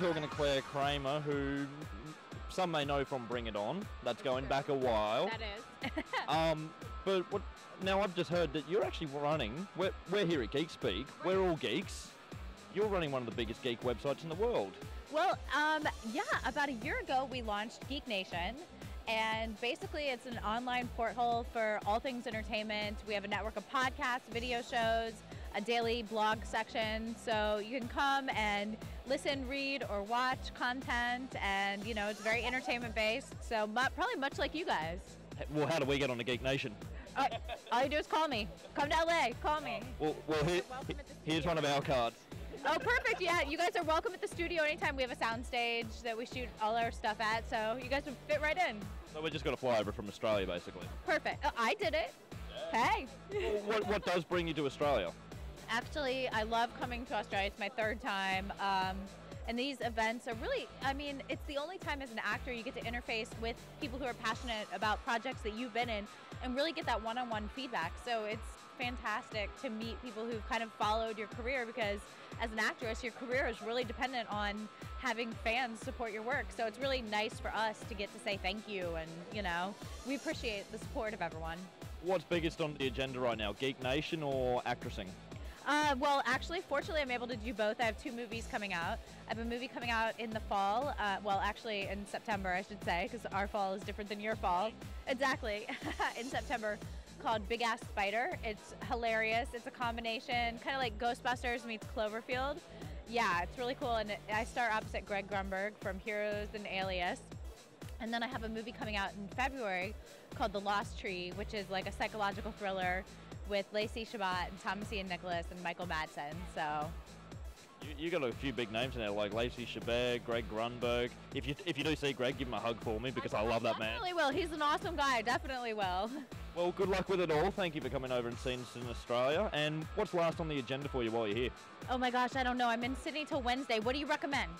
we're talking to Claire Kramer, who some may know from Bring It On. That's going back a while. That is. But what, now I've just heard that you're actually running, we're here at Geek Speak, we're all geeks. You're running one of the biggest geek websites in the world. Well, yeah, about a year ago we launched Geek Nation. And basically it's an online porthole for all things entertainment. We have a network of podcasts, video shows, a daily blog section, so you can come and listen, read, or watch content, and you know, it's very entertainment based, so probably much like you guys. Well, how do we get on to Geek Nation? All you do is call me. Come to LA, call me. Well here's one of our cards. Oh, perfect, yeah, you guys are welcome at the studio anytime. We have a soundstage that we shoot all our stuff at, so you guys would fit right in. So we just got to fly over from Australia, basically. Perfect. Oh, I did it. Yeah. Hey. Well, what does bring you to Australia? Actually, I love coming to Australia. It's my third time. And these events are really, I mean, it's the only time as an actor you get to interface with people who are passionate about projects that you've been in and really get that one-on-one feedback. So it's fantastic to meet people who've kind of followed your career, because as an actress, your career is really dependent on having fans support your work. So it's really nice for us to get to say thank you, and, you know, we appreciate the support of everyone. What's biggest on the agenda right now, Geek Nation or actressing? Well, actually, fortunately, I'm able to do both. I have two movies coming out. I have a movie coming out in the fall. Well, actually, in September, I should say, because our fall is different than your fall. Exactly. In September, called Big Ass Spider. It's hilarious. It's a combination, kind of like Ghostbusters meets Cloverfield. Yeah, it's really cool. And I star opposite Greg Grunberg from Heroes and Alias. And then I have a movie coming out in February called The Lost Tree, which is like a psychological thriller with Lacey Chabert and Thomas Ian Nicholas and Michael Madsen, so. You got a few big names in there, like Lacey Chabert, Greg Grunberg. If you do see Greg, give him a hug for me, because I love that man. Definitely will. He's an awesome guy. Definitely will. Well, good luck with it all. Thank you for coming over and seeing us in Australia. And what's last on the agenda for you while you're here? Oh my gosh, I don't know. I'm in Sydney till Wednesday. What do you recommend?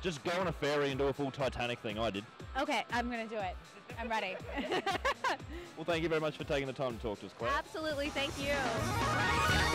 Just go on a ferry and do a full Titanic thing. I did. Okay, I'm going to do it. I'm ready. Well, thank you very much for taking the time to talk to us, Claire. Absolutely. Thank you.